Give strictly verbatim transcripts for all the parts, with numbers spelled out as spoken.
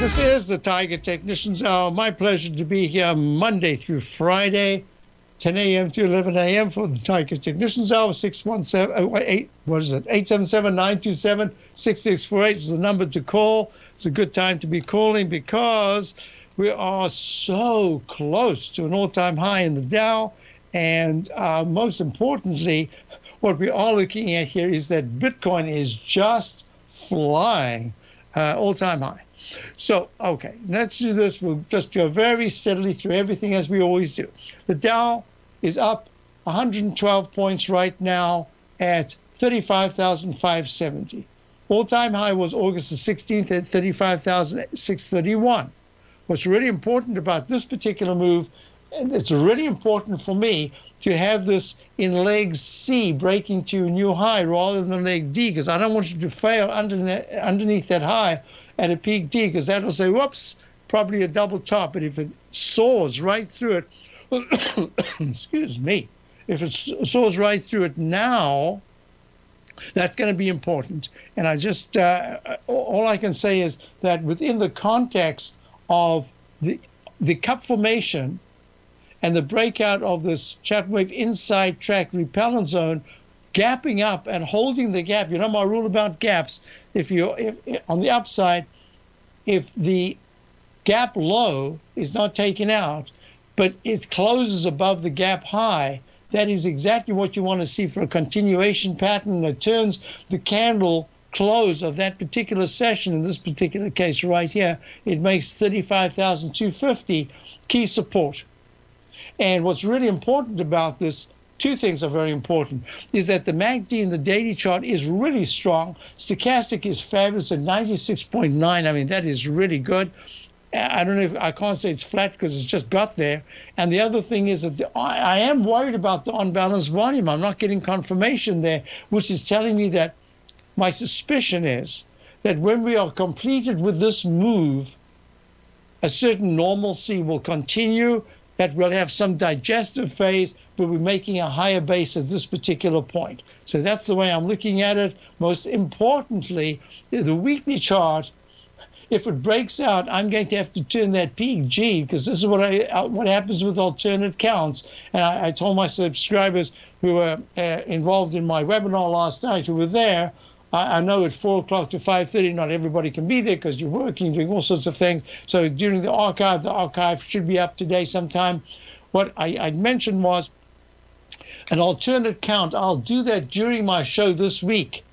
This is the Tiger Technician's Hour. My pleasure to be here Monday through Friday, ten A M to eleven A M for the Tiger Technician's Hour. six one seven, eight, what is it? eight seven seven, nine two seven, six six four eight is the number to call. It's a good time to be calling because we are so close to an all-time high in the Dow. And uh, most importantly, what we are looking at here is that Bitcoin is just flying, uh, all-time high. So, okay, let's do this. We'll just go very steadily through everything as we always do. The Dow is up one hundred twelve points right now at thirty-five thousand five hundred seventy. All-time high was August the sixteenth at thirty-five thousand six hundred thirty-one. What's really important about this particular move, and it's really important for me to have this in leg C breaking to a new high rather than leg D, because I don't want you to fail underneath that high at a peak D, because that'll say, whoops, probably a double top. But if it soars right through it, well, excuse me, if it soars right through it now, that's going to be important. And I just, uh, all I can say is that within the context of the, the cup formation and the breakout of this Chapman Wave inside track repellent zone, gapping up and holding the gap. You know my rule about gaps. If you if, if, on the upside, if the gap low is not taken out, but it closes above the gap high, that is exactly what you want to see for a continuation pattern that turns the candle close of that particular session. In this particular case right here, it makes thirty-five thousand two hundred fifty key support. And what's really important about this, two things are very important, is that the M A C D in the daily chart is really strong. Stochastic is fabulous at ninety-six point nine. I mean, that is really good. I don't know if I can't say it's flat because it's just got there. And the other thing is that the, I am worried about the unbalanced volume. I'm not getting confirmation there, which is telling me that my suspicion is that when we are completed with this move, a certain normalcy will continue, that we'll have some digestive phase, but we're making a higher base at this particular point. So that's the way I'm looking at it. Most importantly, the weekly chart, if it breaks out, I'm going to have to turn that peak G, because this is what I, what happens with alternate counts. And I, I told my subscribers who were uh, involved in my webinar last night, who were there, I know at four o'clock to five thirty, not everybody can be there because you're working, doing all sorts of things. So during the archive, the archive should be up today sometime. What I, I mentioned was an alternate count. I'll do that during my show this week.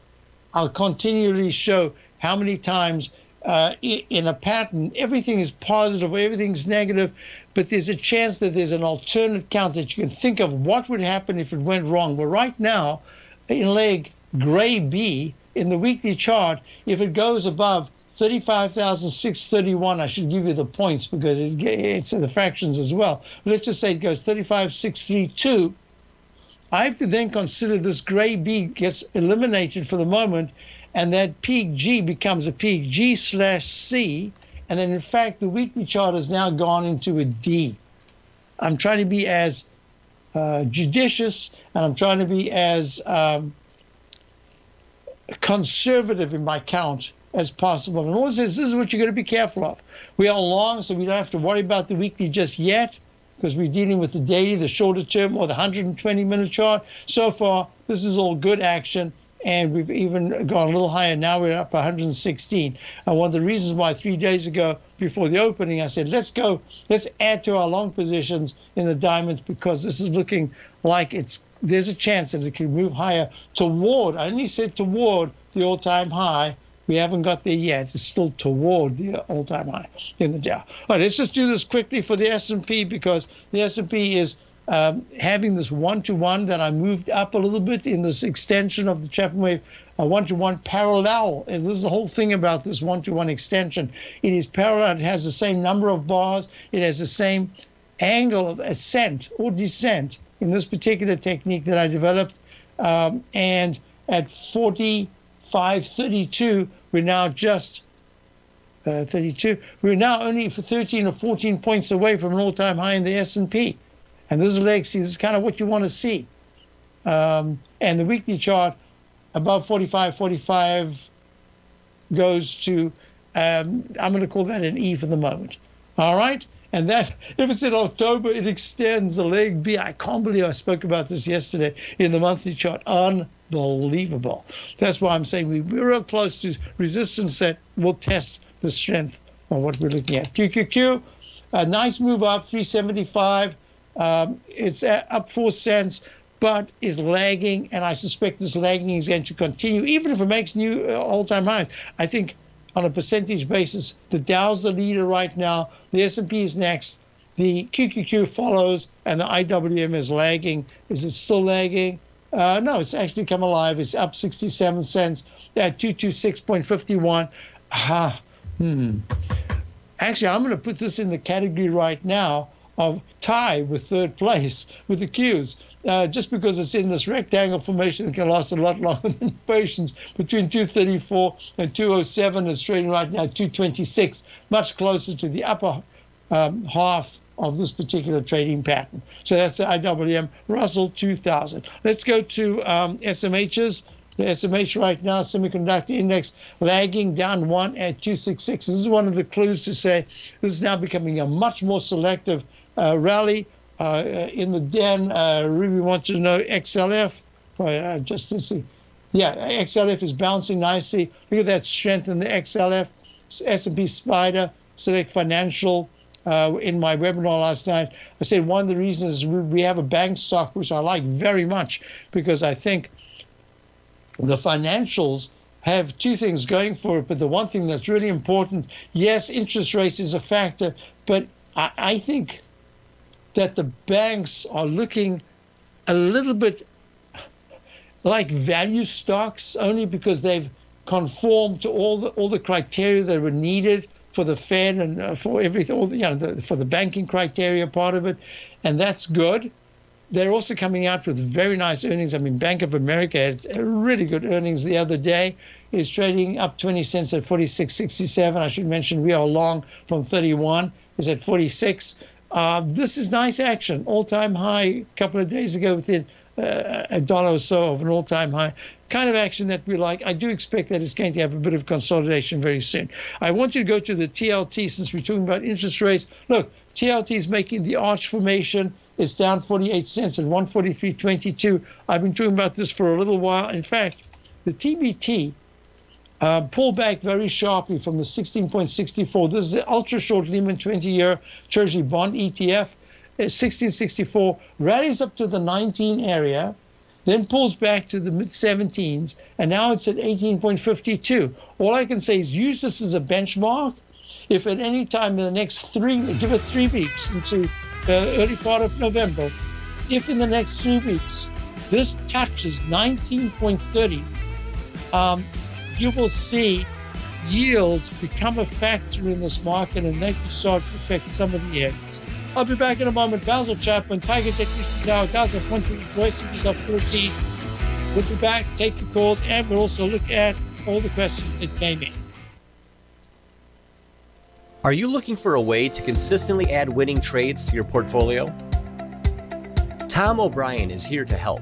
I'll continually show how many times uh, in a pattern everything is positive, everything's negative, but there's a chance that there's an alternate count that you can think of what would happen if it went wrong. Well, right now, in leg gray B, in the weekly chart, if it goes above thirty-five thousand six hundred thirty-one, I should give you the points because it, it's in the fractions as well. Let's just say it goes thirty-five thousand six hundred thirty-two. I have to then consider this gray B gets eliminated for the moment, and that peak G becomes a peak G slash C. And then, in fact, the weekly chart has now gone into a D. I'm trying to be as uh, judicious, and I'm trying to be as Um, conservative in my count as possible. And always says, this is what you're going to be careful of. We are long, so we don't have to worry about the weekly just yet because we're dealing with the daily, the shorter term, or the one hundred twenty minute chart. So far, this is all good action, and we've even gone a little higher. Now we're up one hundred sixteen. And one of the reasons why three days ago, before the opening, I said, let's go, let's add to our long positions in the diamonds because this is looking like it's there's a chance that it can move higher toward, I only said toward, the all-time high. We haven't got there yet. It's still toward the all-time high in the Dow. All right, let's just do this quickly for the S and P because the S and P is um, having this one-to-one that I moved up a little bit in this extension of the Chapman Wave, a one-to-one parallel. And this is the whole thing about this one-to-one extension. It is parallel. It has the same number of bars. It has the same angle of ascent or descent in this particular technique that I developed. Um, and at forty-five thirty-two, we're now just uh, thirty-two. We're now only for thirteen or fourteen points away from an all-time high in the S and P. And this is legacy. This is kind of what you want to see. Um, and the weekly chart above forty-five forty-five goes to, um, I'm going to call that an E for the moment. All right? And that, if it's in October, it extends the leg B. I can't believe I spoke about this yesterday in the monthly chart. Unbelievable. That's why I'm saying we, we're real close to resistance that will test the strength of what we're looking at. Q Q Q, a nice move up, three seventy-five. Um, it's up four cents, but is lagging. And I suspect this lagging is going to continue, even if it makes new uh, all-time highs. I think on a percentage basis, the Dow's the leader right now, the S and P is next, the Q Q Q follows, and the I W M is lagging. Is it still lagging? Uh, no, it's actually come alive. It's up sixty-seven cents at two twenty-six fifty-one. Aha. Hmm. Actually, I'm going to put this in the category right now of tie with third place with the Qs, uh, just because it's in this rectangle formation that can last a lot longer than patience. Between two thirty-four and two oh seven, it's trading right now two twenty-six, much closer to the upper um, half of this particular trading pattern. So that's the I W M Russell two thousand. Let's go to um, S M Hs. The S M H right now, semiconductor index, lagging down one at two sixty-six. This is one of the clues to say this is now becoming a much more selective Uh, rally uh, in the den. Uh, Ruby wants to know X L F. Uh, just let's see. Yeah, X L F is bouncing nicely. Look at that strength in the X L F. S and P Spider, Select Financial. Uh, in my webinar last night, I said one of the reasons we have a bank stock, which I like very much, because I think the financials have two things going for it. But the one thing that's really important, yes, interest rates is a factor, but I, I think that the banks are looking a little bit like value stocks only because they've conformed to all the all the criteria that were needed for the Fed and for everything, all the, you know, the, for the banking criteria part of it, and that's good. They're also coming out with very nice earnings. I mean, Bank of America had really good earnings the other day. It's trading up twenty cents at forty-six sixty-seven. I should mention we are long from thirty-one. It's at forty-six. Uh, this is nice action, all-time high a couple of days ago within uh, a dollar or so of an all-time high, kind of action that we like. I do expect that it's going to have a bit of consolidation very soon. I want you to go to the T L T since we're talking about interest rates. Look, T L T is making the arch formation. It's down forty-eight cents at one forty-three twenty-two. I've been talking about this for a little while. In fact, the T B T Uh, pull back very sharply from the sixteen point six four. This is the ultra-short Lehman twenty-year Treasury bond E T F, sixteen sixty-four, rallies up to the nineteen area, then pulls back to the mid seventeens, and now it's at eighteen point five two. All I can say is use this as a benchmark. If at any time in the next three, give it three weeks into the early part of November, if in the next three weeks this touches nineteen point three zero, um, you will see yields become a factor in this market, and they can start to affect some of the areas. I'll be back in a moment. Basil Chapman, Tiger Technicians Hour, guys at one twenty-four, S and P's up fourteen. We'll be back, take your calls, and we'll also look at all the questions that came in. Are you looking for a way to consistently add winning trades to your portfolio? Tom O'Brien is here to help.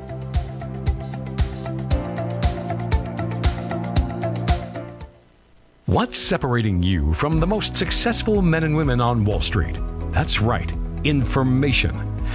What's separating you from the most successful men and women on Wall Street? That's right, information.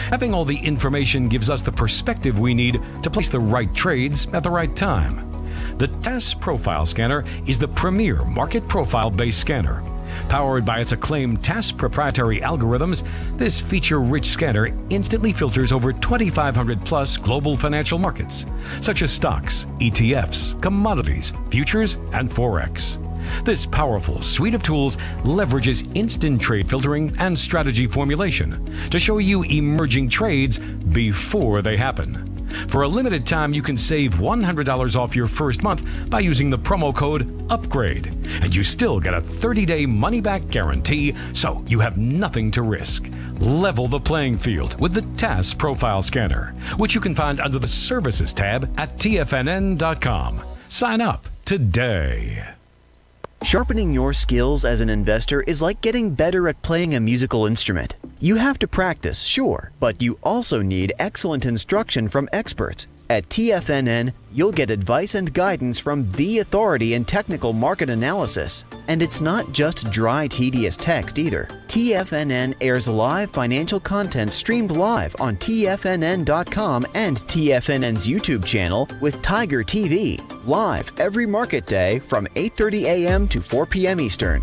Having all the information gives us the perspective we need to place the right trades at the right time. The T A S Profile Scanner is the premier market profile-based scanner. Powered by its acclaimed T A S proprietary algorithms, this feature-rich scanner instantly filters over twenty-five hundred plus global financial markets, such as stocks, E T Fs, commodities, futures, and Forex. This powerful suite of tools leverages instant trade filtering and strategy formulation to show you emerging trades before they happen. For a limited time, you can save one hundred dollars off your first month by using the promo code UPGRADE, and you still get a thirty day money-back guarantee, so you have nothing to risk. Level the playing field with the T A S Profile Scanner, which you can find under the Services tab at T F N N dot com. Sign up today. Sharpening your skills as an investor is like getting better at playing a musical instrument. You have to practice, sure, but you also need excellent instruction from experts. At T F N N, you'll get advice and guidance from the authority in technical market analysis. And it's not just dry, tedious text either. T F N N airs live financial content streamed live on T F N N dot com and T F N N's YouTube channel with Tiger T V, live every market day from eight thirty a m to four p m Eastern.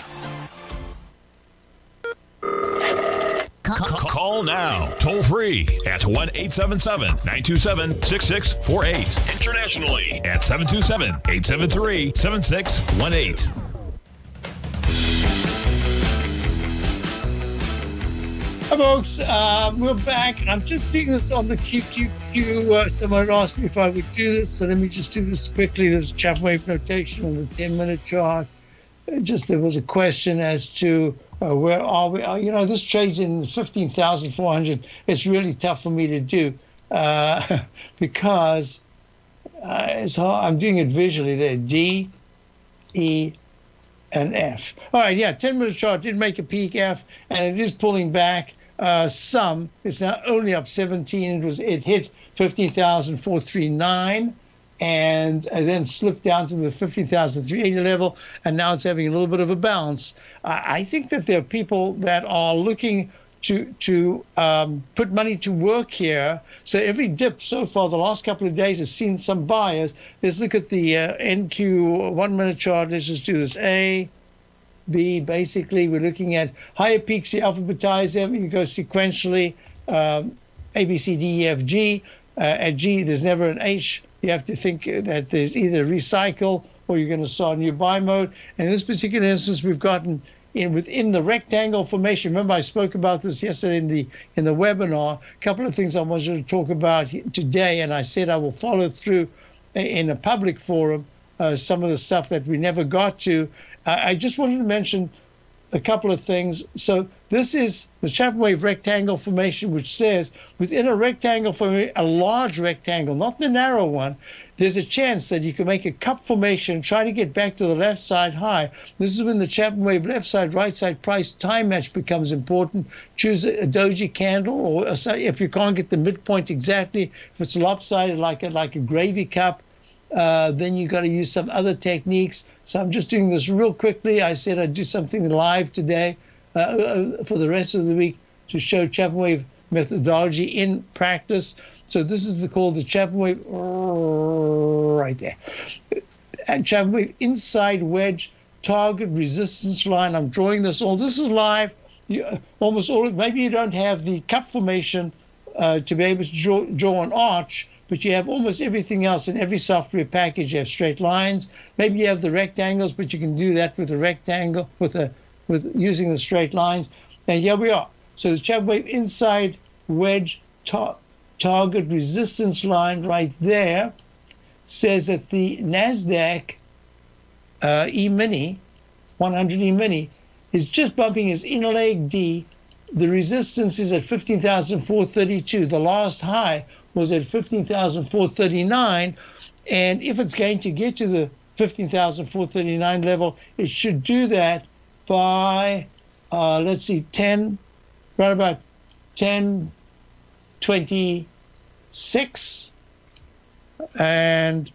Call now, toll free at one eight seven seven, nine two seven, six six four eight. Internationally at seven two seven, eight seven three, seven six one eight. Hi folks, uh, we're back, and I'm just doing this on the Q Q Q. Uh, someone asked me if I would do this, so let me just do this quickly. There's a Chapman Wave notation on the ten minute chart. Just there was a question as to uh, where are we? Uh, you know, this trade's in fifteen thousand four hundred. It's really tough for me to do uh, because uh, it's hard. I'm doing it visually there. D, E, and F. All right, yeah, ten minute chart did make a peak F, and it is pulling back uh, some. It's now only up seventeen. It was it hit fifteen thousand four hundred thirty-nine. And then slipped down to the fifteen thousand three hundred eighty level, and now it's having a little bit of a bounce. Uh, I think that there are people that are looking to to um, put money to work here. So every dip so far, the last couple of days, has seen some buyers. Let's look at the uh, N Q one minute chart. Let's just do this. A, B, basically, we're looking at higher peaks, the alphabetized them. You go sequentially, um, A, B, C, D, E, F, G. Uh, at G, there's never an H. You have to think that there's either recycle or you're going to start a new buy mode. And in this particular instance, we've gotten in within the rectangle formation. Remember, I spoke about this yesterday in the in the webinar. A couple of things I wanted to talk about today, and I said I will follow through in a public forum uh, some of the stuff that we never got to. Uh, I just wanted to mention a couple of things. So this is the Chapman Wave rectangle formation, which says within a rectangle formation, a large rectangle, not the narrow one, there's a chance that you can make a cup formation, try to get back to the left side high. This is when the Chapman Wave left side, right side price time match becomes important. Choose a doji candle, or a, if you can't get the midpoint exactly, if it's lopsided like a, like a gravy cup, Uh, then you got to use some other techniques. So I'm just doing this real quickly. I said I'd do something live today uh, for the rest of the week to show Chapman Wave methodology in practice. So this is the, called the Chapman Wave right there. And Chapman Wave inside wedge target resistance line. I'm drawing this all. This is live. You, almost all. Maybe you don't have the cup formation uh, to be able to draw, draw an arch, but you have almost everything else in every software package. You have straight lines. Maybe you have the rectangles, but you can do that with a rectangle, with a, with using the straight lines. And here we are. So the Chapman Wave inside wedge tar target resistance line right there says that the NASDAQ uh, E-mini, one hundred E-mini, is just bumping his inner leg D. The resistance is at fifteen thousand four hundred thirty-two. The last high was at fifteen thousand four hundred thirty-nine. And if it's going to get to the fifteen thousand four hundred thirty-nine level, it should do that by, uh, let's see, ten, right about ten twenty-six. And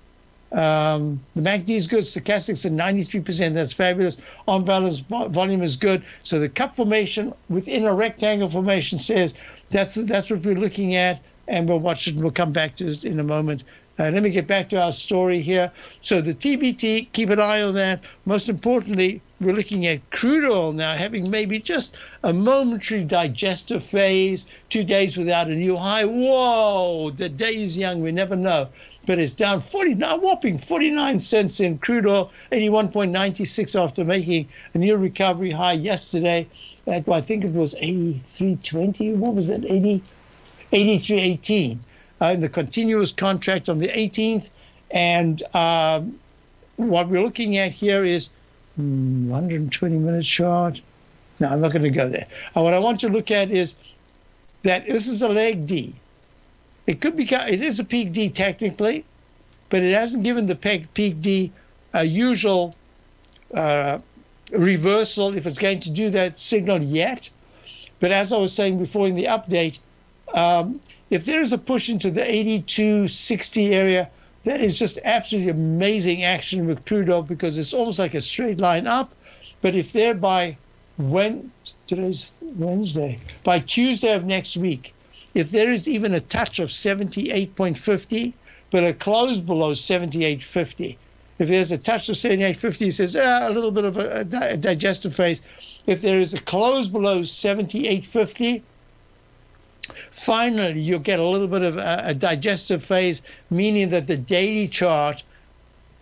um, the M A C D is good. Stochastics at ninety-three percent. That's fabulous. On balance, volume is good. So the cup formation within a rectangle formation says that's that's what we're looking at, and we'll watch it. We'll come back to it in a moment. Uh, let me get back to our story here. So the T B T, keep an eye on that. Most importantly, we're looking at crude oil now, having maybe just a momentary digestive phase, two days without a new high. Whoa, the day is young. We never know. But it's down forty-nine, whopping forty-nine cents in crude oil, eighty-one ninety-six after making a new recovery high yesterday. At, well, I think it was eighty-three twenty. What was that, eighty-three eighteen. Uh, in the continuous contract on the eighteenth. And um, what we're looking at here is mm, one hundred twenty minute chart. No, I'm not going to go there. Uh, what I want to look at is that this is a leg D. It could be, it is a peak D technically, but it hasn't given the peak D a usual uh, reversal, if it's going to do that signal yet. But as I was saying before in the update, um, if there is a push into the eighty-two sixty area, that is just absolutely amazing action with crude oil, because it's almost like a straight line up. But if they're by when, today's Wednesday, by Tuesday of next week, if there is even a touch of seventy-eight fifty, but a close below seventy-eight fifty, if there's a touch of seventy-eight fifty, it says ah, a little bit of a, a digestive phase. If there is a close below seventy-eight fifty, finally, you'll get a little bit of a, a digestive phase, meaning that the daily chart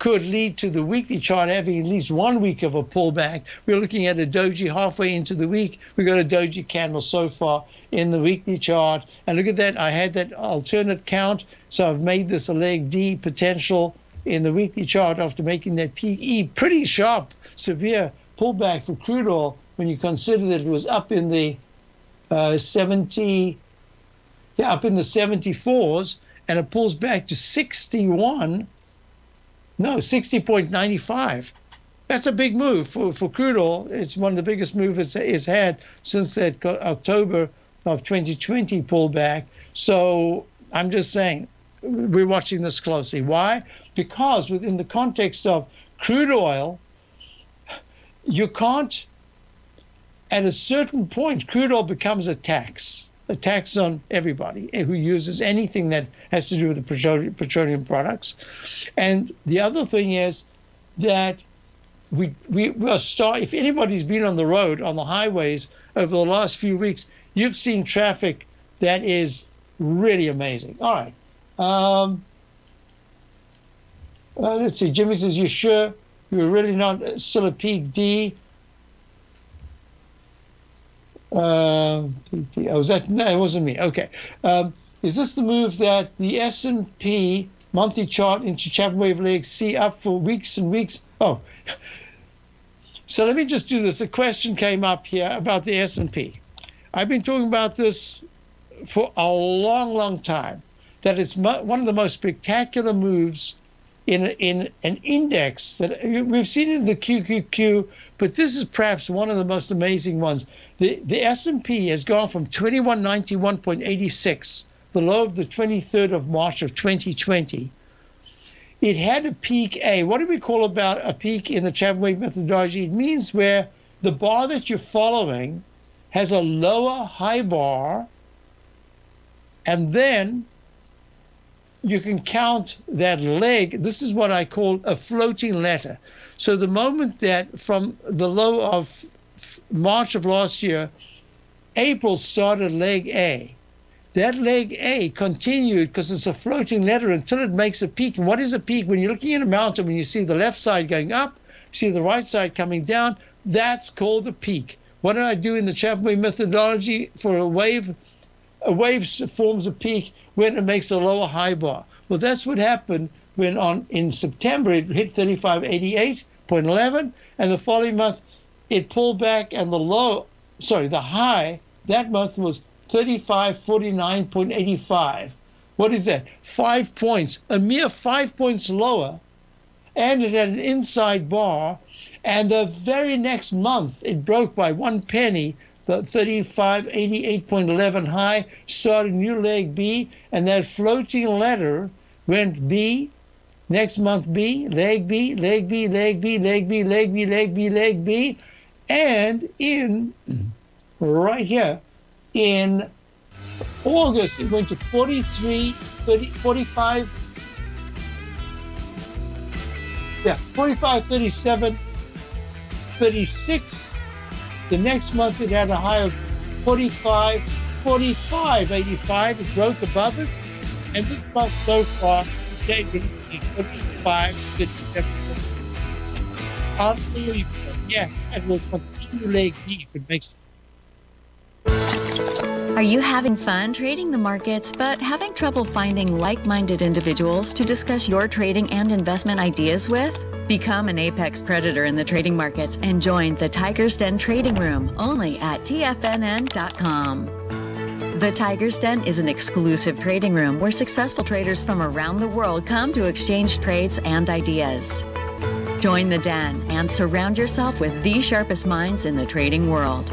could lead to the weekly chart having at least one week of a pullback. We're looking at a doji halfway into the week. We've got a doji candle so far in the weekly chart. And look at that. I had that alternate count. So I've made this a leg D potential in the weekly chart after making that P E. Pretty sharp, severe pullback for crude oil when you consider that it was up in the uh, seventy. Yeah, up in the seventy-fours, and it pulls back to sixty-one. No, sixty point nine five. That's a big move for, for crude oil. It's one of the biggest moves it's, it's had since that October of twenty twenty pullback. So I'm just saying, we're watching this closely. Why? Because within the context of crude oil, you can't, at a certain point, crude oil becomes a tax. A tax on everybody who uses anything that has to do with the petroleum products. And the other thing is that we we, we are start, if anybody's been on the road, on the highways over the last few weeks, you've seen traffic that is really amazing. All right. Um, well, let's see. Jimmy says, you sure? You're really not still a peak D? Uh, oh, was that? No, it wasn't me. Okay. Um, is this the move that the S and P monthly chart into Chapman Wave leg C up for weeks and weeks? Oh, so let me just do this. A question came up here about the S and P. I've been talking about this for a long, long time, that it's one of the most spectacular moves in, in an index that we've seen in the Q Q Q, but this is perhaps one of the most amazing ones. The, the S and P has gone from twenty-one ninety-one point eight six, the low of the twenty-third of March of twenty twenty. It had a peak A. What do we call about a peak in the Chapman Wave methodology? It means where the bar that you're following has a lower high bar, and then you can count that leg. This is what I call a floating ladder. So the moment that from the low of March of last year, April started leg A. That leg A continued because it's a floating ladder until it makes a peak. And what is a peak? When you're looking at a mountain, when you see the left side going up, you see the right side coming down, that's called a peak. What do I do in the Chapman Wave methodology for a wave? a wave forms a peak when it makes a lower high bar. Well, that's what happened when on in September it hit thirty-five eighty-eight point one one, and the following month it pulled back, and the low, sorry, the high that month was thirty-five forty-nine point eight five. What is that? Five points, a mere five points lower, and it had an inside bar, and the very next month it broke by one penny, the thirty-five eighty-eight point one one high, started new leg B, and that floating ladder went B, next month B, leg B, leg B, leg B, leg B, leg B, leg B, leg B, and in, right here, in August, it went to forty-three, thirty, forty-five, yeah, forty-five thirty-seven, thirty-six. The next month it had a high of forty-five, forty-five eighty-five. It broke above it, and this month so far, today would be forty-five thirty-seven. Unbelievable. Yes, and will continue leg deep. It makes. Are you having fun trading the markets but having trouble finding like-minded individuals to discuss your trading and investment ideas with? Become an apex predator in the trading markets and join the Tiger's Den Trading Room only at T F N N dot com. The Tiger's Den is an exclusive trading room where successful traders from around the world come to exchange trades and ideas. Join the den and surround yourself with the sharpest minds in the trading world.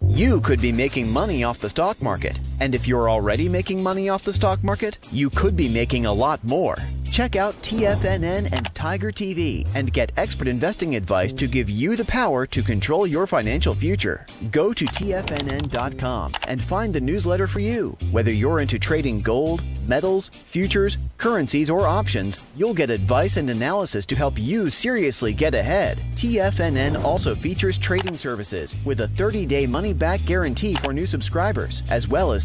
You could be making money off the stock market. And if you're already making money off the stock market, you could be making a lot more. Check out T F N N and Tiger T V and get expert investing advice to give you the power to control your financial future. Go to T F N N dot com and find the newsletter for you. Whether you're into trading gold, metals, futures, currencies, or options, you'll get advice and analysis to help you seriously get ahead. T F N N also features trading services with a thirty-day money-back guarantee for new subscribers, as well as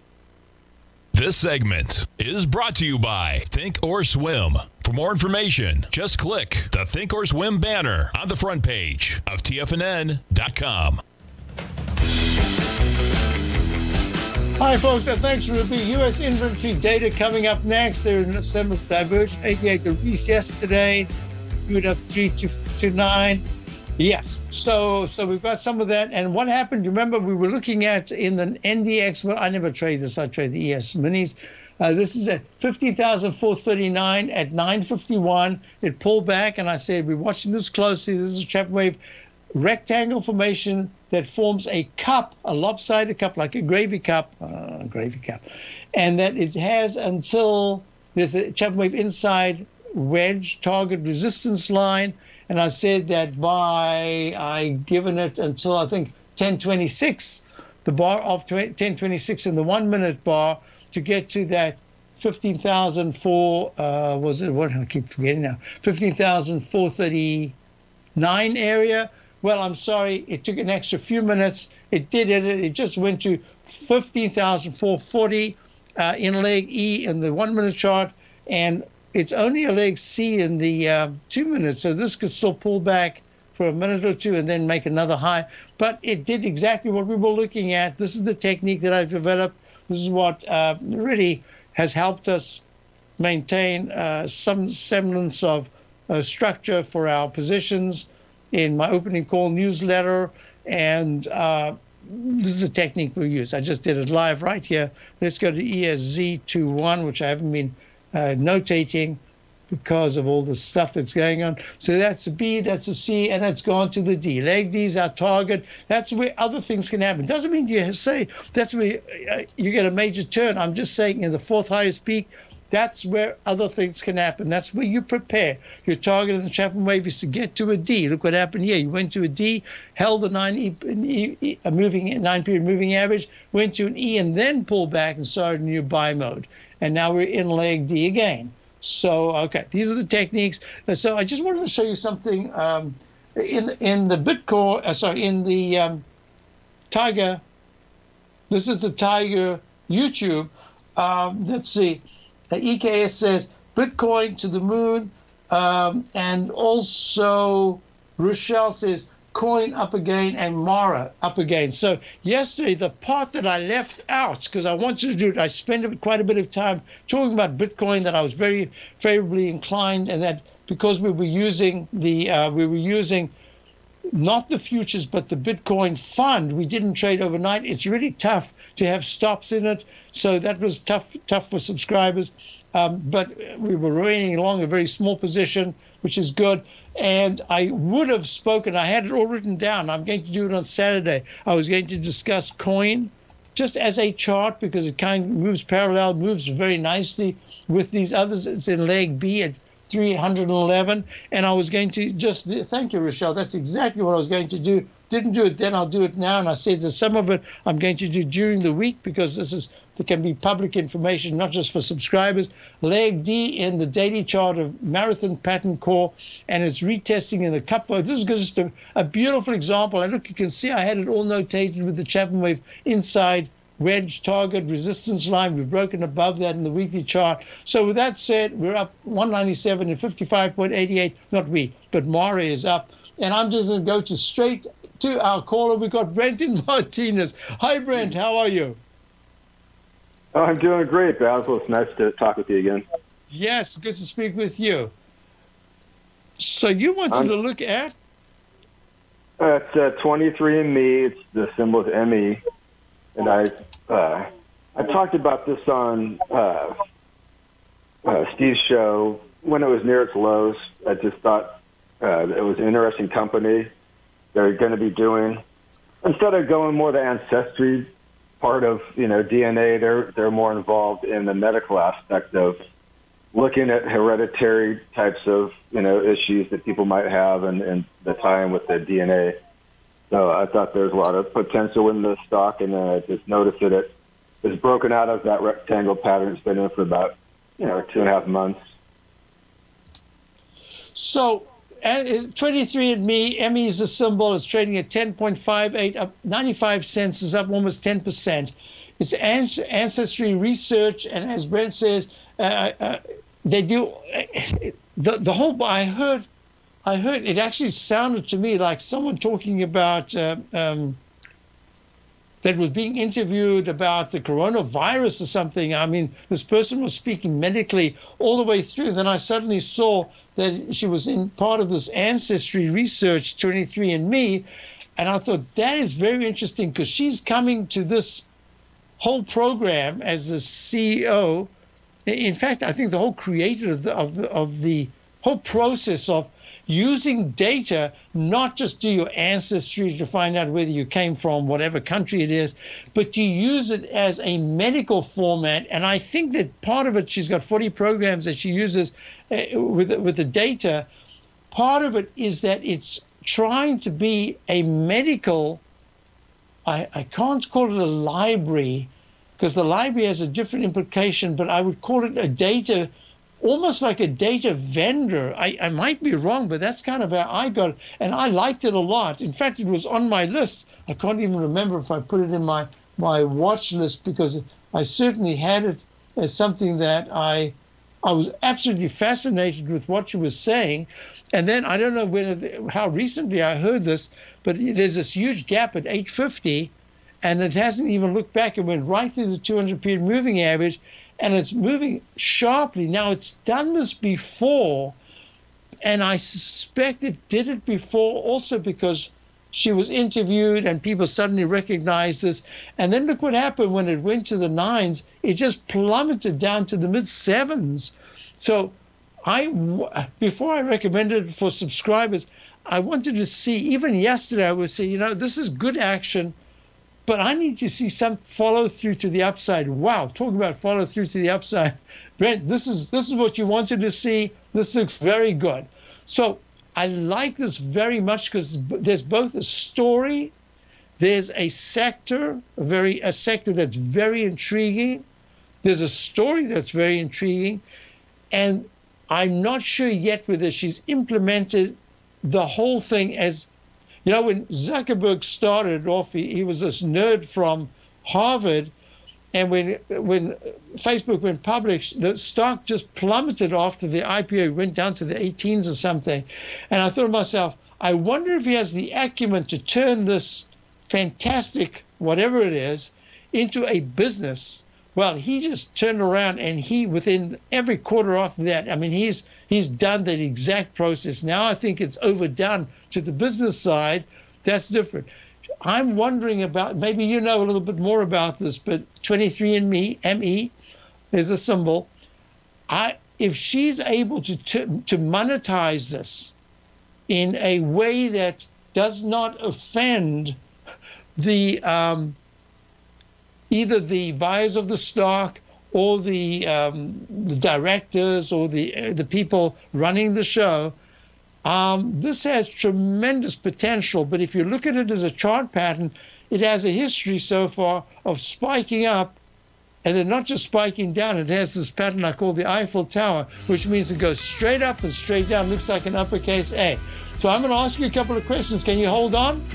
This segment is brought to you by Think or Swim. For more information, just click the Think or Swim banner on the front page of T F N N dot com. Hi, folks, and thanks for being here. U S inventory data coming up next. There are semis divergent eighty-eight degrees yesterday. You went up three to, to nine. Yes, so so we've got some of that. And what happened? Remember, we were looking at in the N D X. Well, I never trade this. I trade the E S minis. Uh, this is at fifty thousand four thirty-nine at nine fifty-one. It pulled back, and I said we're watching this closely. This is a Chapman wave rectangle formation that forms a cup, a lopsided cup, like a gravy cup, uh, gravy cup, and that it has until There's a Chapman Wave inside wedge target resistance line, and I said that by I given it until I think ten twenty-six, the bar of ten twenty-six in the one minute bar to get to that fifteen thousand four uh, was it what I keep forgetting now fifteen thousand four thirty-nine area. Well, I'm sorry, it took an extra few minutes. It did it. It just went to fifteen thousand four forty uh, in leg E in the one minute chart, and it's only a leg C in the uh, two minutes, so this could still pull back for a minute or two and then make another high. But it did exactly what we were looking at. This is the technique that I've developed. This is what uh, really has helped us maintain uh, some semblance of uh, structure for our positions in my opening call newsletter. And uh, this is the technique we use. I just did it live right here. Let's go to E S Z twenty-one, which I haven't been Uh, notating because of all the stuff that's going on. So that's a B, that's a C, and that's gone to the D. Leg D is our target. That's where other things can happen. Doesn't mean you say that's where uh, you get a major turn. I'm just saying in the fourth highest peak, that's where other things can happen. That's where you prepare. Your target in the Chapman Wave is to get to a D. Look what happened here. You went to a D, held the nine e, e, e, a moving nine period moving average, went to an E, and then pulled back and started a new buy mode. And now we're in leg D again. So, okay, these are the techniques. So I just wanted to show you something um, in in the Bitcoin, uh, sorry, in the um, Tiger. This is the Tiger YouTube. Um, let's see, the E K S says Bitcoin to the moon, um, and also Rochelle says coin up again and Mara up again. So yesterday, the part that I left out, because I wanted to do it, I spent quite a bit of time talking about Bitcoin, that I was very favorably inclined, and that because we were using the uh, we were using not the futures but the Bitcoin fund, we didn't trade overnight. It's really tough to have stops in it, so that was tough tough for subscribers. Um, but we were running along a very small position, which is good. And I would have spoken, I had it all written down. I'm going to do it on Saturday. I was going to discuss coin just as a chart because it kind of moves parallel, moves very nicely with these others. It's in leg B at three hundred eleven. And I was going to just, thank you, Rochelle. That's exactly what I was going to do. Didn't do it then, I'll do it now. And I said that some of it I'm going to do during the week because this is, that can be public information, not just for subscribers. Leg D in the daily chart of Marathon Pattern Core, and it's retesting in the cup. This is just a, a beautiful example. And look, you can see I had it all notated with the Chapman Wave inside wedge target resistance line. We've broken above that in the weekly chart. So with that said, we're up one ninety-seven and fifty-five point eight eight. Not we, but Mara is up. And I'm just going to go to straight to our caller. We've got Brenton Martinez. Hi, Brent. How are you? Oh, I'm doing great, Basil. It's nice to talk with you again. Yes, good to speak with you. So you wanted I'm, to look at? Uh, it's uh, twenty-three and me. It's the symbol is M E, and I uh, I talked about this on uh, uh, Steve's show when it was near its lows. I just thought uh, it was an interesting company they're going to be doing. Instead of going more the ancestry part of, you know, D N A, they're they're more involved in the medical aspect of looking at hereditary types of, you know, issues that people might have and, and the time with the D N A. So I thought there's a lot of potential in the stock, and then I just noticed that it is broken out of that rectangle pattern it's been in for about, you know, two and a half months. So twenty-three and me, M E is the symbol. It's trading at ten point five eight, up ninety-five cents, is up almost ten percent. It's ancestry research, and as Brent says, uh, uh, they do the the whole. I heard, I heard it actually sounded to me like someone talking about uh, um, that was being interviewed about the coronavirus or something. I mean, this person was speaking medically all the way through. Then I suddenly saw that she was in part of this ancestry research, twenty-three and me, and I thought that is very interesting because she's coming to this whole program as the C E O. In fact, I think the whole creator of the of the, of the whole process of using data, not just do your ancestry to find out whether you came from whatever country it is, but you use it as a medical format. And I think that part of it, she's got forty programs that she uses uh, with, with the data. Part of it is that it's trying to be a medical, I, I can't call it a library, because the library has a different implication, but I would call it a data, almost like a data vendor. I, I might be wrong, but that's kind of how I got it. And I liked it a lot. In fact, it was on my list. I can't even remember if I put it in my, my watch list, because I certainly had it as something that I, I was absolutely fascinated with what she was saying. And then I don't know whether, how recently I heard this, but there's this huge gap at eight fifty, and it hasn't even looked back. It went right through the two hundred period moving average, and it's moving sharply. Now, it's done this before, and I suspect it did it before also because she was interviewed and people suddenly recognized this. And then look what happened when it went to the nines. It just plummeted down to the mid sevens. So I, before I recommended it for subscribers, I wanted to see, even yesterday I was saying, you know, this is good action, but I need to see some follow through to the upside. Wow, talk about follow through to the upside. Brent, this is, this is what you wanted to see. This looks very good. So I like this very much because there's both a story, there's a sector, a very a sector that's very intriguing, there's a story that's very intriguing, and I'm not sure yet whether she's implemented the whole thing as, you know, when Zuckerberg started off, he, he was this nerd from Harvard, and when when Facebook went public, the stock just plummeted after the I P O, went down to the eighteens or something. And I thought to myself, I wonder if he has the acumen to turn this fantastic, whatever it is, into a business. Well, he just turned around, and he, within every quarter after that, I mean, he's he's done that exact process. Now I think it's overdone to the business side. That's different. I'm wondering about, maybe you know a little bit more about this, but twenty-three and me, M E, there's a symbol. I, if she's able to, to, to monetize this in a way that does not offend the um, either the buyers of the stock or the, um, the directors or the, uh, the people running the show, Um, this has tremendous potential, but if you look at it as a chart pattern, it has a history so far of spiking up and then not just spiking down. It has this pattern I call the Eiffel Tower, which means it goes straight up and straight down. Looks like an uppercase A. So I'm going to ask you a couple of questions. Can you hold on?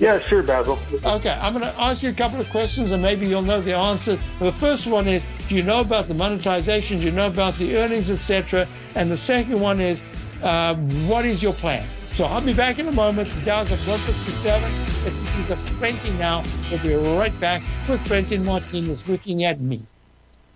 Yeah, sure, Basil. Okay, I'm going to ask you a couple of questions, and maybe you'll know the answer. The first one is, do you know about the monetization? Do you know about the earnings, et cetera? And the second one is, Uh, what is your plan? So I'll be back in a moment. The Dow's at one fifty-seven, S and P's at twenty now. We'll be right back with Brenton Martinez looking at me.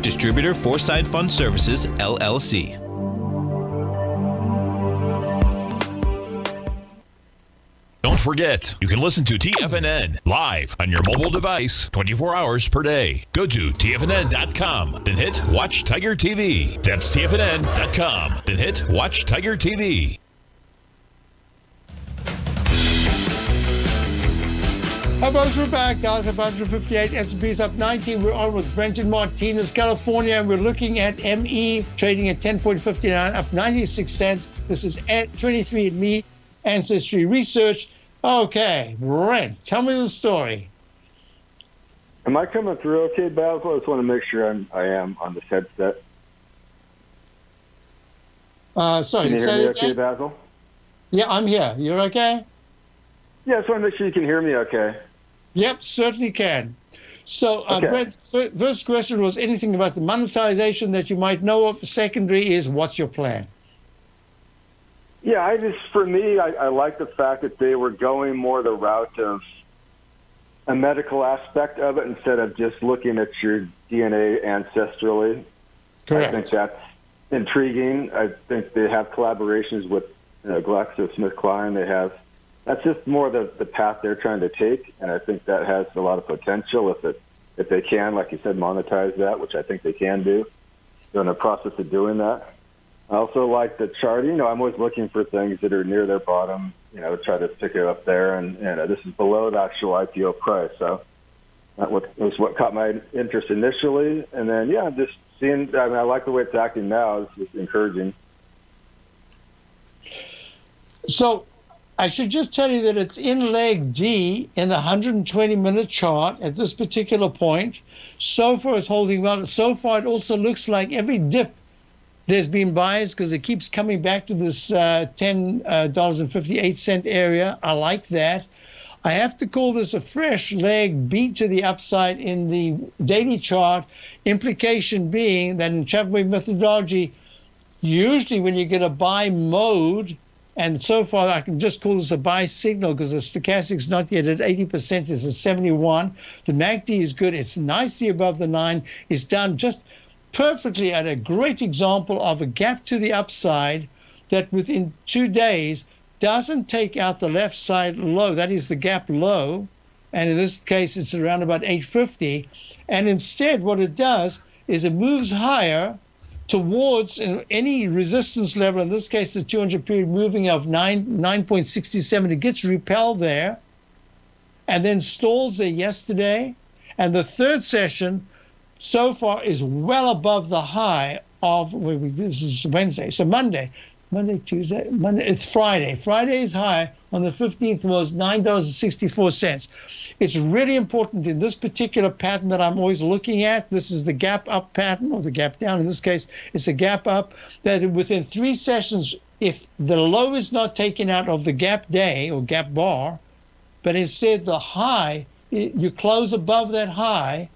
Distributor Foreside Fund Services, L L C. Don't forget, you can listen to T F N N live on your mobile device twenty-four hours per day. Go to T F N N dot com, then hit Watch Tiger T V. That's T F N N dot com, then hit Watch Tiger T V. Hi, folks, we're back. Dow's up one fifty-eight, S and P's up nineteen. We're on with Brenton Martinez, California, and we're looking at M E trading at ten fifty-nine, up ninety-six cents. This is at twenty-three and me, Ancestry Research. Okay, Brent, tell me the story. Am I coming through okay, Basil? I just want to make sure I'm, I am on this headset. Uh, sorry, can you hear me okay, okay, Basil? Yeah, I'm here. You're okay? Yeah, I just want to make sure you can hear me okay. Yep, certainly can. So, uh, okay. Brent, th first question was anything about the monetization that you might know of. Secondary is, what's your plan? Yeah, I just, for me, I, I like the fact that they were going more the route of a medical aspect of it instead of just looking at your D N A ancestrally. Correct. I think that's intriguing. I think they have collaborations with you know, GlaxoSmithKline. They have. That's just more the, the path they're trying to take, and I think that has a lot of potential if it if they can, like you said, monetize that, which I think they can do. They're in the process of doing that. I also like the chart. You know, I'm always looking for things that are near their bottom, you know, try to pick it up there, and, and this is below the actual I P O price. So that was what caught my interest initially. And then, yeah, just seeing, I mean, I like the way it's acting now. It's just encouraging. So, I should just tell you that it's in leg D in the one hundred twenty minute chart at this particular point. So far, it's holding well. So far, it also looks like every dip there's been buys because it keeps coming back to this uh, ten dollars and fifty-eight cent area. I like that. I have to call this a fresh leg B to the upside in the daily chart, implication being that in Chapman Wave methodology, usually when you get a buy mode, and so far, I can just call this a buy signal because the stochastic's not yet at eighty percent. It's at seventy-one. The M A C D is good. It's nicely above the nine. It's done just perfectly at a great example of a gap to the upside that within two days doesn't take out the left side low. That is the gap low. And in this case, it's around about eight fifty. And instead, what it does is it moves higher towards any resistance level, in this case, the two hundred period moving of nine point six seven. It gets repelled there and then stalls there yesterday. And the third session so far is well above the high of, well, this is Wednesday, so Monday, Monday, Tuesday, Monday, it's Friday. Friday's high on the fifteenth was nine dollars and sixty-four cents. It's really important in this particular pattern that I'm always looking at. This is the gap up pattern, or the gap down. In this case, it's a gap up, that within three sessions, if the low is not taken out of the gap day or gap bar, but instead the high, you close above that high,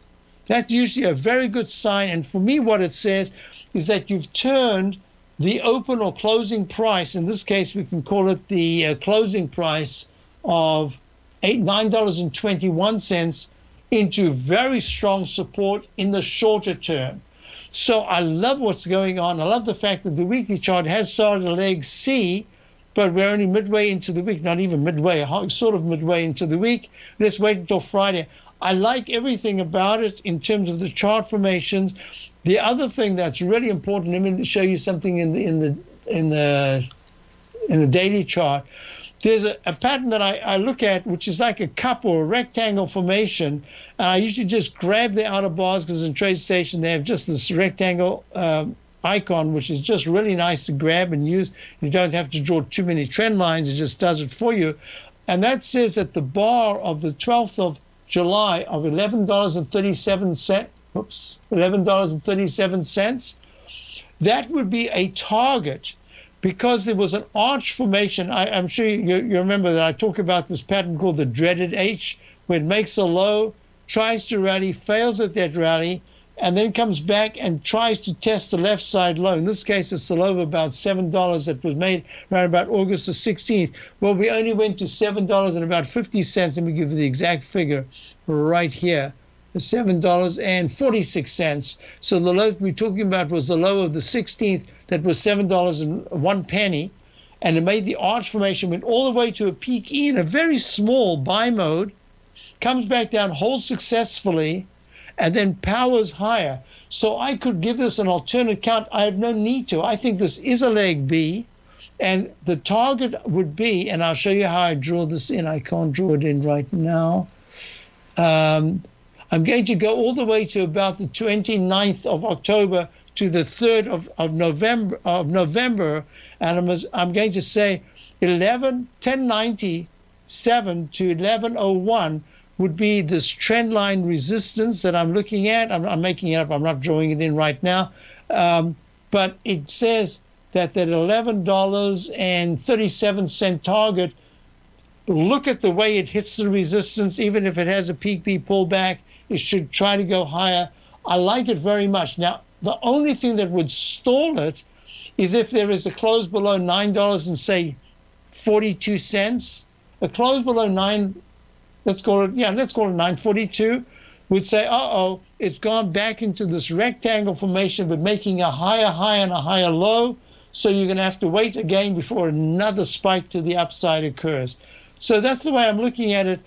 that's usually a very good sign. And for me, what it says is that you've turned the open or closing price, in this case, we can call it the uh, closing price of eight, nine dollars and twenty-one cents into very strong support in the shorter term. So I love what's going on. I love the fact that the weekly chart has started a leg C, but we're only midway into the week, not even midway, sort of midway into the week. Let's wait until Friday. I like everything about it in terms of the chart formations. The other thing that's really important, let me show you something in the in the in the in the daily chart. There's a, a pattern that I, I look at, which is like a cup or a rectangle formation. Uh, I usually just grab the outer bars because in TradeStation they have just this rectangle um, icon, which is just really nice to grab and use. You don't have to draw too many trend lines. It just does it for you. And that says that the bar of the twelfth of July of eleven dollars and thirty-seven cents, oops, eleven dollars and thirty-seven cents, that would be a target because there was an arch formation. I, I'm sure you, you remember that I talk about this pattern called the dreaded H, where it makes a low, tries to rally, fails at that rally, and then comes back and tries to test the left side low. In this case, it's the low of about seven dollars that was made around about August the sixteenth. Well, we only went to seven dollars and about fifty cents. Let me give you the exact figure right here, seven dollars and forty-six cents. So the low we're talking about was the low of the sixteenth. That was seven dollars and one penny. And it made the arch formation, went all the way to a peak E in a very small buy mode, comes back down, holds successfully, and then powers higher. So I could give this an alternate count. I have no need to. I think this is a leg B, and the target would be, and I'll show you how I draw this in. I can't draw it in right now. Um, I'm going to go all the way to about the twenty-ninth of October to the third of, of November, of November, and I'm, I'm going to say eleven ten ninety-seven to eleven oh one would be this trend line resistance that I'm looking at. I'm, I'm making it up. I'm not drawing it in right now. Um, but it says that that eleven dollars and thirty-seven cents target, look at the way it hits the resistance. Even if it has a peak B pullback, it should try to go higher. I like it very much. Now, the only thing that would stall it is if there is a close below nine dollars and say forty-two cents, a close below nine, let's call it, yeah, let's call it nine forty-two, would say, uh-oh, it's gone back into this rectangle formation, but making a higher high and a higher low. So you're going to have to wait again before another spike to the upside occurs. So that's the way I'm looking at it.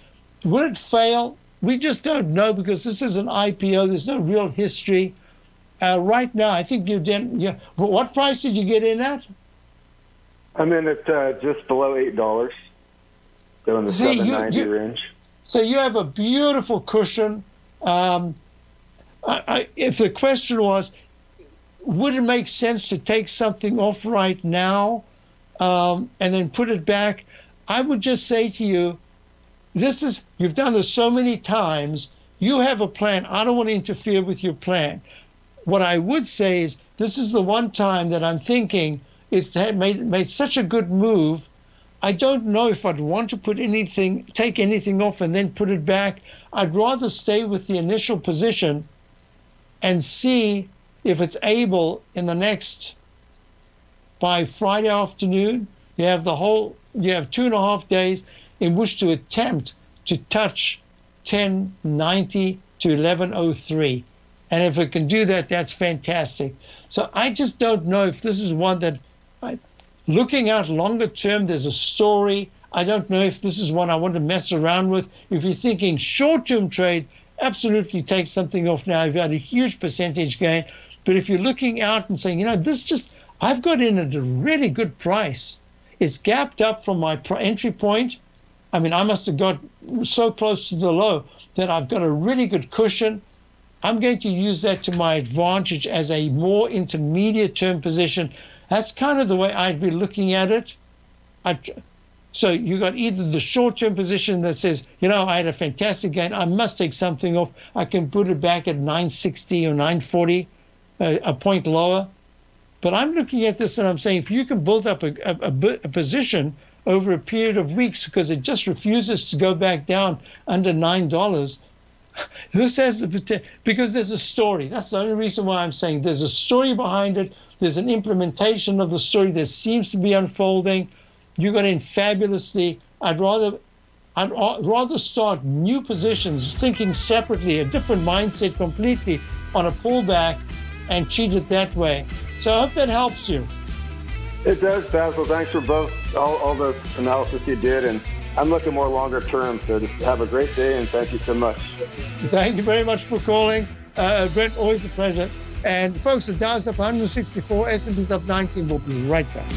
Will it fail? We just don't know because this is an I P O. There's no real history. Uh, right now, I think you didn't. Yeah. But what price did you get in at? I'm in at uh, just below eight dollars. So in the seven ninety range. So you have a beautiful cushion. Um, I, I, if the question was, would it make sense to take something off right now um, and then put it back? I would just say to you, this is, you've done this so many times. You have a plan. I don't want to interfere with your plan. What I would say is this is the one time that I'm thinking it's made, made such a good move. I don't know if I'd want to put anything, take anything off and then put it back. I'd rather stay with the initial position and see if it's able in the next, by Friday afternoon, you have the whole, you have two and a half days in which to attempt to touch ten ninety to eleven oh three. And if it can do that, that's fantastic. So I just don't know if this is one that I, looking out longer term, there's a story. I don't know if this is one I want to mess around with. If you're thinking short-term trade, absolutely take something off now. You've had a huge percentage gain. But if you're looking out and saying, you know, this just, I've got in at a really good price. It's gapped up from my entry point. I mean, I must have got so close to the low that I've got a really good cushion. I'm going to use that to my advantage as a more intermediate term position. That's kind of the way I'd be looking at it. I, so you got either the short-term position that says, you know, I had a fantastic gain. I must take something off. I can put it back at nine sixty or nine forty, uh, a point lower. But I'm looking at this and I'm saying if you can build up a, a, a position over a period of weeks because it just refuses to go back down under nine dollars, this has the potential because there's a story. That's the only reason why I'm saying there's a story behind it. There's an implementation of the story that seems to be unfolding. You got in fabulously. I'd rather I'd rather start new positions, thinking separately, a different mindset completely on a pullback and cheat it that way. So I hope that helps you. It does, Basil. Thanks for both all, all the analysis you did. And I'm looking more longer term. So just have a great day, and thank you so much. Thank you very much for calling. Uh, Brent, always a pleasure. And folks, the Dow's up one hundred sixty-four, S and P's up nineteen. We'll be right back.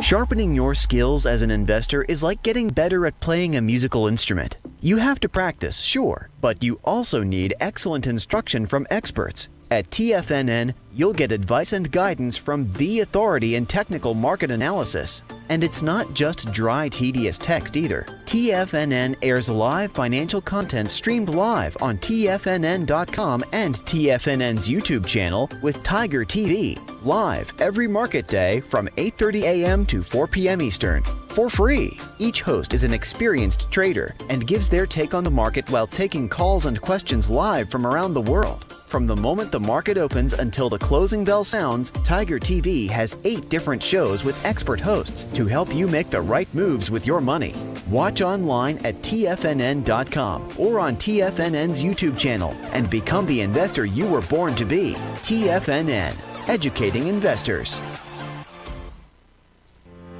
Sharpening your skills as an investor is like getting better at playing a musical instrument. You have to practice, sure, but you also need excellent instruction from experts. At T F N N, you'll get advice and guidance from the authority in technical market analysis. And it's not just dry, tedious text either. T F N N airs live financial content streamed live on T F N N dot com and T F N N's YouTube channel with Tiger T V, live every market day from eight thirty a m to four p m Eastern, for free. Each host is an experienced trader and gives their take on the market while taking calls and questions live from around the world. From the moment the market opens until the closing bell sounds, Tiger T V has eight different shows with expert hosts to help you make the right moves with your money. Watch online at T F N N dot com or on T F N N's YouTube channel and become the investor you were born to be. T F N N. Educating investors.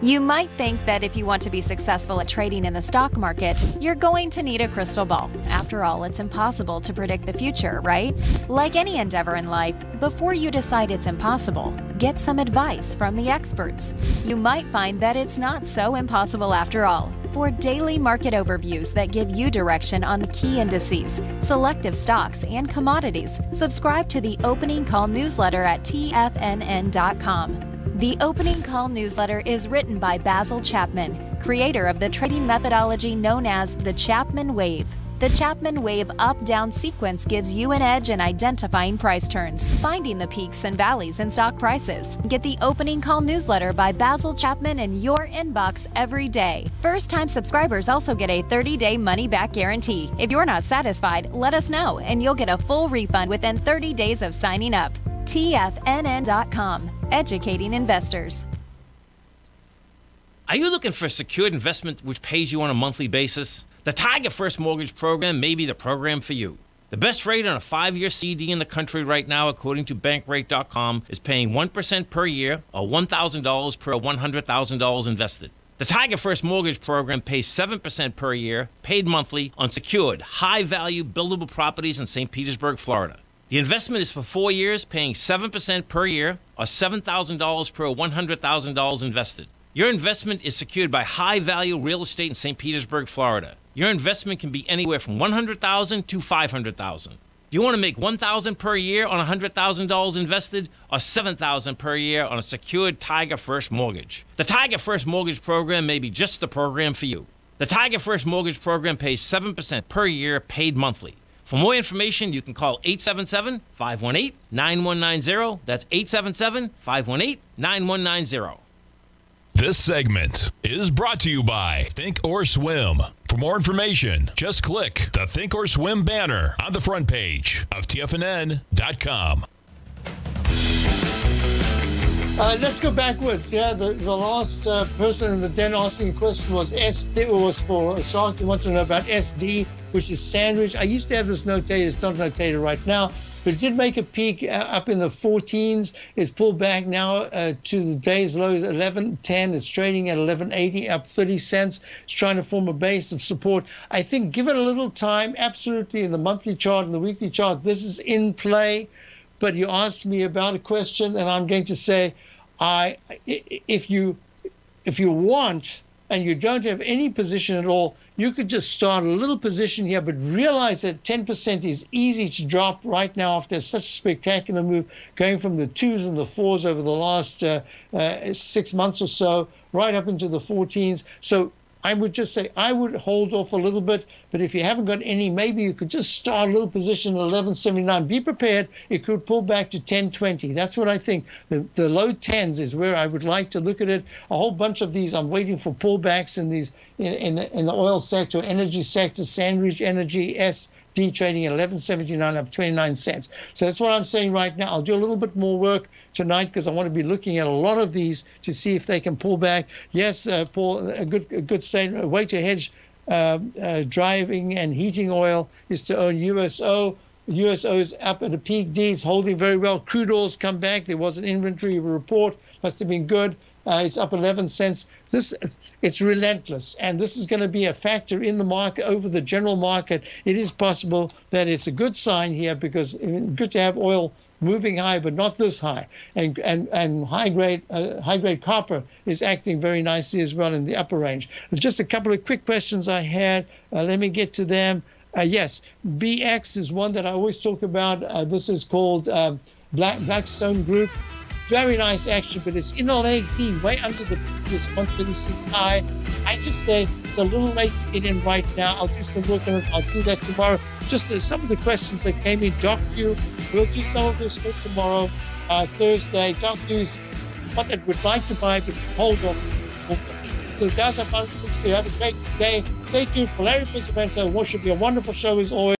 You might think that if you want to be successful at trading in the stock market, you're going to need a crystal ball. After all, it's impossible to predict the future, right? Like any endeavor in life, before you decide it's impossible, get some advice from the experts. You might find that it's not so impossible after all. For daily market overviews that give you direction on the key indices, selective stocks, and commodities, subscribe to the Opening Call newsletter at T F N N dot com. The Opening Call newsletter is written by Basil Chapman, creator of the trading methodology known as the Chapman Wave. The Chapman Wave up-down sequence gives you an edge in identifying price turns, finding the peaks and valleys in stock prices. Get the Opening Call newsletter by Basil Chapman in your inbox every day. First-time subscribers also get a thirty day money-back guarantee. If you're not satisfied, let us know, and you'll get a full refund within thirty days of signing up. T F N N dot com, educating investors. Are you looking for a secured investment which pays you on a monthly basis? The Tiger First Mortgage Program may be the program for you. The best rate on a five year C D in the country right now, according to Bankrate dot com, is paying one percent per year or one thousand dollars per one hundred thousand dollars invested. The Tiger First Mortgage Program pays seven percent per year, paid monthly, on secured, high-value, buildable properties in Saint Petersburg, Florida. The investment is for four years, paying seven percent per year or seven thousand dollars per one hundred thousand dollars invested. Your investment is secured by high-value real estate in Saint Petersburg, Florida. Your investment can be anywhere from one hundred thousand dollars to five hundred thousand dollars. Do you want to make one thousand dollars per year on one hundred thousand dollars invested or seven thousand dollars per year on a secured Tiger First mortgage? The Tiger First Mortgage Program may be just the program for you. The Tiger First Mortgage Program pays seven percent per year, paid monthly. For more information, you can call eight seven seven, five one eight, nine one nine zero. That's eight seven seven, five one eight, nine one nine zero. This segment is brought to you by Think or Swim. For more information, just click the Think or Swim banner on the front page of T F N N dot com. Uh, let's go backwards. Yeah, the, the last uh, person in the den asking a question was S D, was for Shark. You want to know about S D, which is sandwich. I used to have this notated. It's not notated right now. But it did make a peak uh, up in the fourteens. It's pulled back now uh, to the day's lows, eleven ten. It's trading at eleven eighty, up thirty cents. It's trying to form a base of support. I think give it a little time, absolutely, in the monthly chart and the weekly chart. This is in play. But you asked me about a question, and I'm going to say, I, if you, if you want, and you don't have any position at all, you could just start a little position here, but realize that ten percent is easy to drop right now after such a spectacular move, going from the twos and the fours over the last uh, uh, six months or so, right up into the fourteens. So I would just say I would hold off a little bit, but if you haven't got any, maybe you could just start a little position at eleven seventy-nine. Be prepared. It could pull back to ten twenty. That's what I think. The, the low tens is where I would like to look at it. A whole bunch of these, I'm waiting for pullbacks in these in, in, in the oil sector, energy sector, Sandridge Energy, S. D trading at eleven seventy-nine, up twenty-nine cents. So that's what I'm saying right now. I'll do a little bit more work tonight because I want to be looking at a lot of these to see if they can pull back. Yes, uh, Paul, a good, a good statement, a way to hedge uh, uh, driving and heating oil is to own U S O. U S O is up at a peak. D is holding very well. Crude oil's come back. There was an inventory report. Must have been good. Uh, it's up eleven cents. This, it's relentless, and this is going to be a factor in the market over the general market. It is possible that it's a good sign here because it's good to have oil moving high, but not this high. And and and high grade uh, high grade copper is acting very nicely as well in the upper range. Just a couple of quick questions I had. Uh, let me get to them. Uh, yes, B X is one that I always talk about. Uh, this is called uh, Black Blackstone Group. Very nice action, but it's in a leg D, way under the previous one thirty-six high. I just say it's a little late to get in right now. I'll do some work on it. I'll do that tomorrow. Just uh, some of the questions that came in, DocU. We'll do some of this work tomorrow, uh, Thursday. DocU's one that would like to buy, but hold on. So guys, I found sixty. Have a great day. Stay tuned for Larry Pesavento. What should be a wonderful show as always.